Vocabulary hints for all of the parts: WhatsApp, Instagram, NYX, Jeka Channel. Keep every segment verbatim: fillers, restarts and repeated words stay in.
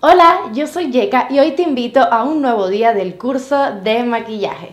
Hola, yo soy Jeka y hoy te invito a un nuevo día del curso de maquillaje.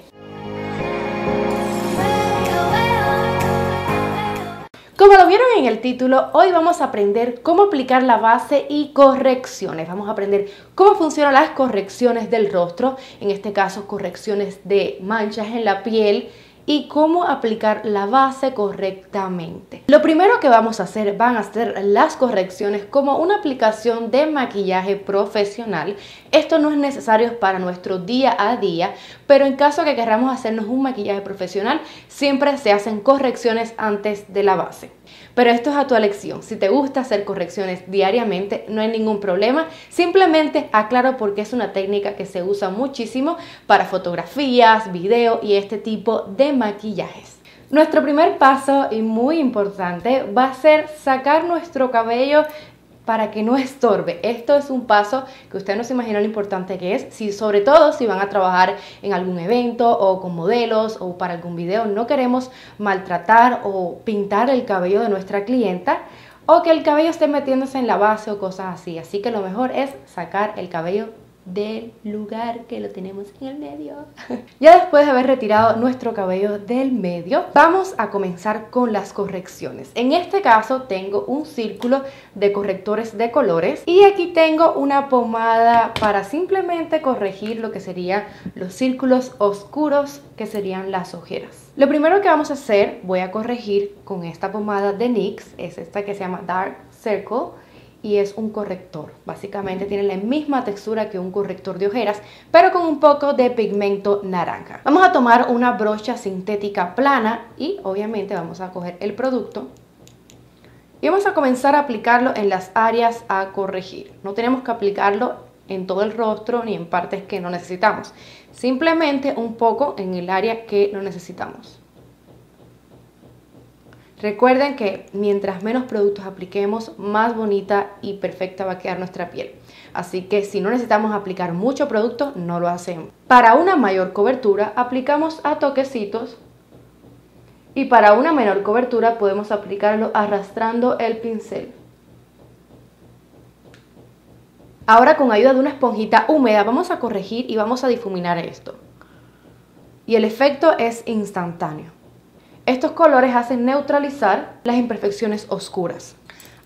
Como lo vieron en el título, hoy vamos a aprender cómo aplicar la base y correcciones. Vamos a aprender cómo funcionan las correcciones del rostro, en este caso correcciones de manchas en la piel, y cómo aplicar la base correctamente. Lo primero que vamos a hacer van a ser las correcciones como una aplicación de maquillaje profesional. Esto no es necesario para nuestro día a día, pero en caso que queramos hacernos un maquillaje profesional, siempre se hacen correcciones antes de la base. Pero esto es a tu elección. Si te gusta hacer correcciones diariamente, no hay ningún problema. Simplemente aclaro porque es una técnica que se usa muchísimo para fotografías, video y este tipo de maquillajes. Nuestro primer paso, y muy importante, va a ser sacar nuestro cabello para que no estorbe. Esto es un paso que ustedes no se imaginan lo importante que es, si, sobre todo si van a trabajar en algún evento o con modelos o para algún video. No queremos maltratar o pintar el cabello de nuestra clienta o que el cabello esté metiéndose en la base o cosas así. Así que lo mejor es sacar el cabello del lugar que lo tenemos en el medio. Ya después de haber retirado nuestro cabello del medio, vamos a comenzar con las correcciones. En este caso tengo un círculo de correctores de colores y aquí tengo una pomada para simplemente corregir lo que serían los círculos oscuros, que serían las ojeras. Lo primero que vamos a hacer, voy a corregir con esta pomada de nix, es esta que se llama Dark Circle. Y es un corrector, básicamente tiene la misma textura que un corrector de ojeras, pero con un poco de pigmento naranja. Vamos a tomar una brocha sintética plana y obviamente vamos a coger el producto y vamos a comenzar a aplicarlo en las áreas a corregir. No tenemos que aplicarlo en todo el rostro ni en partes que no necesitamos, simplemente un poco en el área que no necesitamos. Recuerden que mientras menos productos apliquemos, más bonita y perfecta va a quedar nuestra piel. Así que si no necesitamos aplicar mucho producto, no lo hacemos. Para una mayor cobertura aplicamos a toquecitos y para una menor cobertura podemos aplicarlo arrastrando el pincel. Ahora, con ayuda de una esponjita húmeda, vamos a corregir y vamos a difuminar esto. Y el efecto es instantáneo. Estos colores hacen neutralizar las imperfecciones oscuras.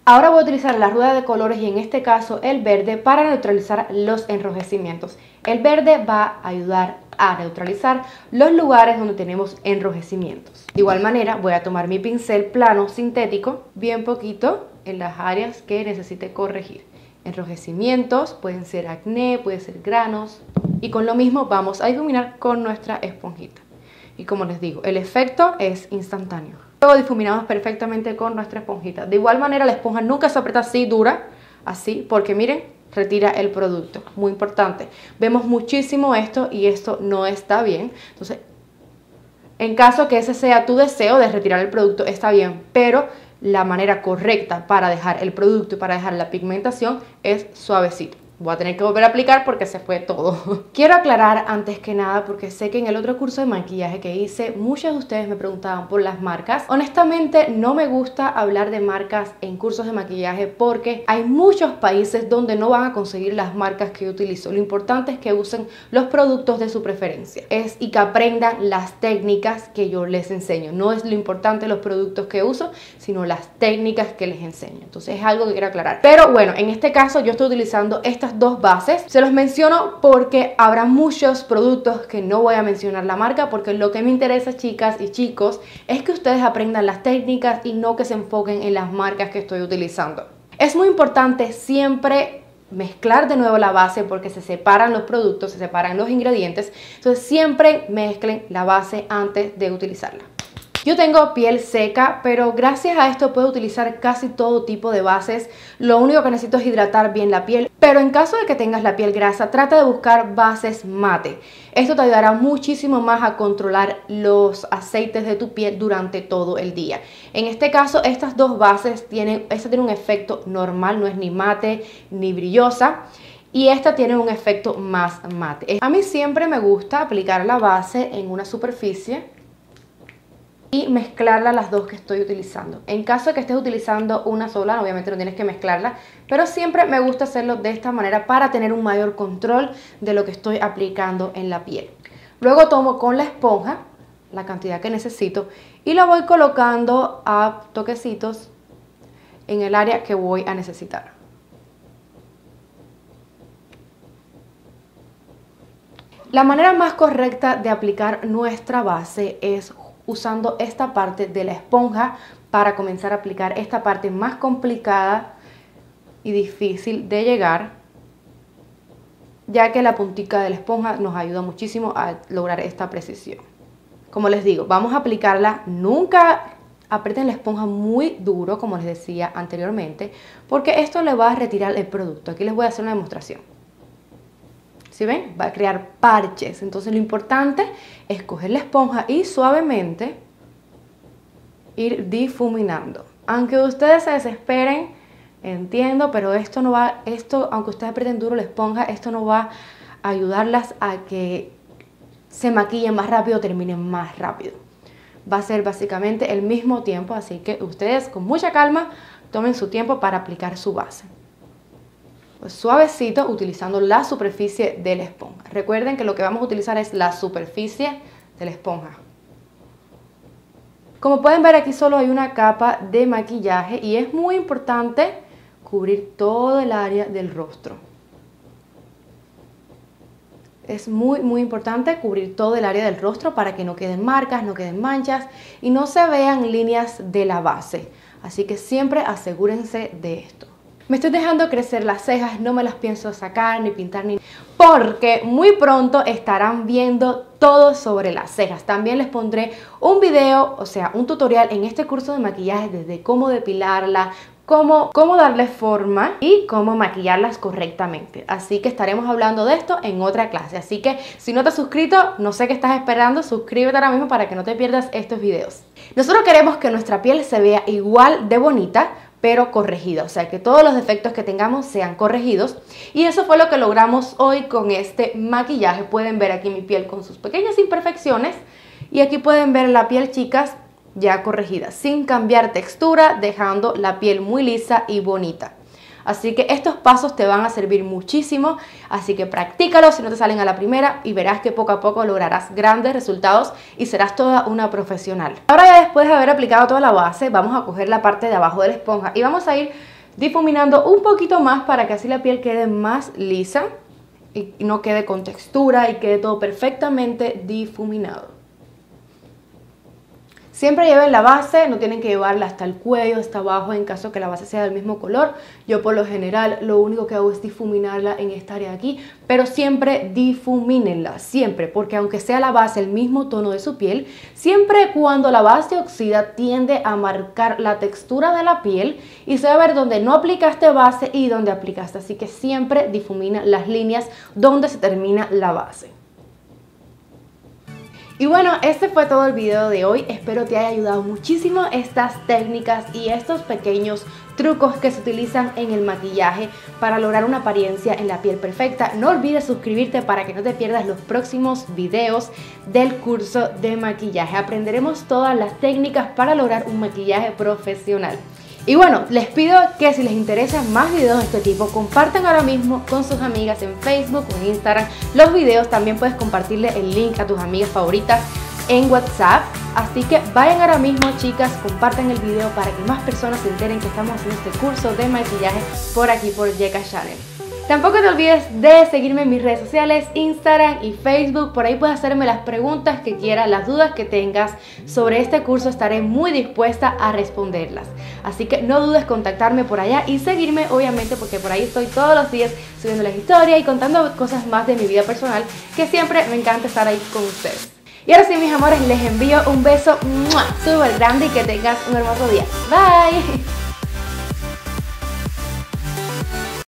Ahora voy a utilizar la rueda de colores y en este caso el verde para neutralizar los enrojecimientos. El verde va a ayudar a neutralizar los lugares donde tenemos enrojecimientos. De igual manera voy a tomar mi pincel plano sintético, bien poquito en las áreas que necesite corregir. Enrojecimientos, pueden ser acné, pueden ser granos, y con lo mismo vamos a difuminar con nuestra esponjita. Y como les digo, el efecto es instantáneo. Luego difuminamos perfectamente con nuestra esponjita. De igual manera, la esponja nunca se aprieta así dura, así, porque miren, retira el producto. Muy importante. Vemos muchísimo esto y esto no está bien. Entonces, en caso que ese sea tu deseo de retirar el producto, está bien, pero la manera correcta para dejar el producto y para dejar la pigmentación es suavecito. Voy a tener que volver a aplicar porque se fue todo. Quiero aclarar antes que nada, porque sé que en el otro curso de maquillaje que hice, muchos de ustedes me preguntaban por las marcas. Honestamente, no me gusta hablar de marcas en cursos de maquillaje porque hay muchos países donde no van a conseguir las marcas que yo utilizo. Lo importante es que usen los productos de su preferencia es, y que aprendan las técnicas que yo les enseño. No es lo importante los productos que uso, sino las técnicas que les enseño. Entonces es algo que quiero aclarar. Pero bueno, en este caso yo estoy utilizando estas dos bases. Se los menciono porque habrá muchos productos que no voy a mencionar la marca, porque lo que me interesa, chicas y chicos, es que ustedes aprendan las técnicas y no que se enfoquen en las marcas que estoy utilizando. Es muy importante siempre mezclar de nuevo la base porque se separan los productos, se separan los ingredientes, entonces siempre mezclen la base antes de utilizarla. Yo tengo piel seca, pero gracias a esto puedo utilizar casi todo tipo de bases. Lo único que necesito es hidratar bien la piel, pero en caso de que tengas la piel grasa, trata de buscar bases mate. Esto te ayudará muchísimo más a controlar los aceites de tu piel durante todo el día. En este caso, estas dos bases tienen, esta tiene un efecto normal, no es ni mate ni brillosa. Y esta tiene un efecto más mate. A mí siempre me gusta aplicar la base en una superficie y mezclarla las dos que estoy utilizando. En caso de que estés utilizando una sola, obviamente no tienes que mezclarla, pero siempre me gusta hacerlo de esta manera para tener un mayor control de lo que estoy aplicando en la piel. Luego tomo con la esponja la cantidad que necesito y la voy colocando a toquecitos en el área que voy a necesitar. La manera más correcta de aplicar nuestra base es usando esta parte de la esponja para comenzar a aplicar esta parte más complicada y difícil de llegar, ya que la puntica de la esponja nos ayuda muchísimo a lograr esta precisión. Como les digo, vamos a aplicarla, nunca aprieten la esponja muy duro, como les decía anteriormente, porque esto le va a retirar el producto. Aquí les voy a hacer una demostración. ¿Sí ven? Va a crear parches. Entonces lo importante es coger la esponja y suavemente ir difuminando. Aunque ustedes se desesperen, entiendo, pero esto no va, esto, aunque ustedes aprieten duro la esponja, esto no va a ayudarlas a que se maquillen más rápido, terminen más rápido. Va a ser básicamente el mismo tiempo, así que ustedes con mucha calma tomen su tiempo para aplicar su base. Pues suavecito, utilizando la superficie de la esponja. Recuerden que lo que vamos a utilizar es la superficie de la esponja. Como pueden ver, aquí solo hay una capa de maquillaje y es muy importante cubrir todo el área del rostro. Es muy muy importante cubrir todo el área del rostro para que no queden marcas, no queden manchas y no se vean líneas de la base. Así que siempre asegúrense de esto. Me estoy dejando crecer las cejas, no me las pienso sacar ni pintar ni... porque muy pronto estarán viendo todo sobre las cejas. También les pondré un video, o sea, un tutorial en este curso de maquillaje desde cómo depilarla, Cómo, cómo darle forma y cómo maquillarlas correctamente. Así que estaremos hablando de esto en otra clase. Así que si no te has suscrito, no sé qué estás esperando, suscríbete ahora mismo para que no te pierdas estos videos. Nosotros queremos que nuestra piel se vea igual de bonita, pero corregida. O sea, que todos los defectos que tengamos sean corregidos. Y eso fue lo que logramos hoy con este maquillaje. Pueden ver aquí mi piel con sus pequeñas imperfecciones. Y aquí pueden ver la piel, chicas, ya corregida, sin cambiar textura, dejando la piel muy lisa y bonita. Así que estos pasos te van a servir muchísimo, así que practícalos si no te salen a la primera y verás que poco a poco lograrás grandes resultados y serás toda una profesional. Ahora, ya después de haber aplicado toda la base, vamos a coger la parte de abajo de la esponja y vamos a ir difuminando un poquito más para que así la piel quede más lisa y no quede con textura y quede todo perfectamente difuminado. Siempre lleven la base, no tienen que llevarla hasta el cuello, hasta abajo, en caso que la base sea del mismo color. Yo por lo general lo único que hago es difuminarla en esta área de aquí, pero siempre difumínenla, siempre, porque aunque sea la base el mismo tono de su piel, siempre cuando la base oxida tiende a marcar la textura de la piel y se va a ver donde no aplicaste base y donde aplicaste, así que siempre difumina las líneas donde se termina la base. Y bueno, este fue todo el video de hoy. Espero te haya ayudado muchísimo estas técnicas y estos pequeños trucos que se utilizan en el maquillaje para lograr una apariencia en la piel perfecta. No olvides suscribirte para que no te pierdas los próximos videos del curso de maquillaje. Aprenderemos todas las técnicas para lograr un maquillaje profesional. Y bueno, les pido que si les interesan más videos de este tipo, compartan ahora mismo con sus amigas en Facebook, en Instagram, los videos. También puedes compartirle el link a tus amigas favoritas en WhatsApp. Así que vayan ahora mismo, chicas, compartan el video para que más personas se enteren que estamos haciendo este curso de maquillaje por aquí, por Jeka Channel. Tampoco te olvides de seguirme en mis redes sociales, Instagram y Facebook. Por ahí puedes hacerme las preguntas que quieras, las dudas que tengas sobre este curso. Estaré muy dispuesta a responderlas. Así que no dudes en contactarme por allá y seguirme, obviamente, porque por ahí estoy todos los días subiendo las historias y contando cosas más de mi vida personal, que siempre me encanta estar ahí con ustedes. Y ahora sí, mis amores, les envío un beso súper grande y que tengas un hermoso día. Bye.